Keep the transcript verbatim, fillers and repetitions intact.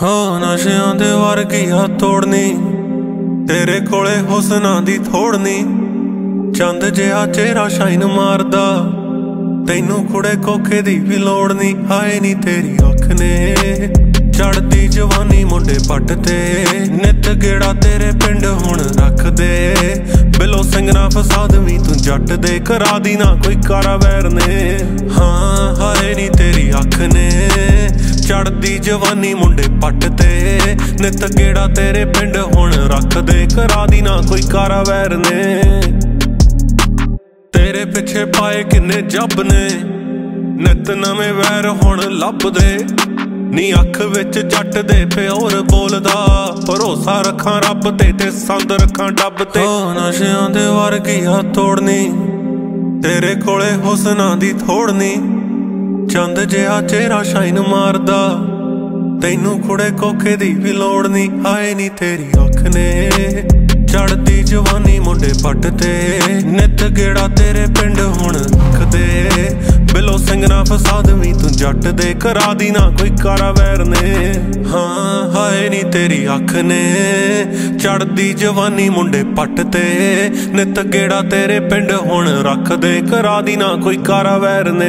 हाँ नशेआं दे वर्गिया तोड़नी तेरे कोले हुसना दी थोड़नी चंद जिहा चेहरा शाइन मारदा तैनू कुड़े कोखे दी भी लोड़ नी। हाए नी तेरी अख ने चढ़दी जवानी मुंडे पट ते नित गेड़ा तेरे पिंड हुण रख दे बिलो सिंगना फसाद वी तू जट दे करा दी ना कोई कारा वैर ने। हाँ हाए नी तेरी अख ने चढ़दी जवानी मुंडे पट ते नित गेड़ा तेरे पिंड हुण रख दे करा दी ना कोई कारा वैर ने। तेरे पिछे पाए किन्ने जब ने नित नवे वैर हुण लभ दे नी अख विच जट दे प्योर बोलदा भरोसा रखा रब ते ते संद रखा डब ते। हाँ नशेआं दे वर्गिया तोड़नी तेरे कोले हुसना दी थोड़नी चंद जिहा चेहरा शाइन मारदा तैनू कुड़े कोखे दी भी लोड़ नी। हाए नी तेरी अख ने चढ़दी जवानी मुंडे पट ते नित गेड़ा तेरे पिंड हुण रख दे बिलो सिंगना फसाद वी तू जट दे करा दी ना कोई कारा वैर ने। हाँ हाए नी तेरी अख ने चढ़दी जवानी मुंडे पट ते नित गेड़ा तेरे पिंड हुण रख दे करा दी ना कोई कारा वैर ने।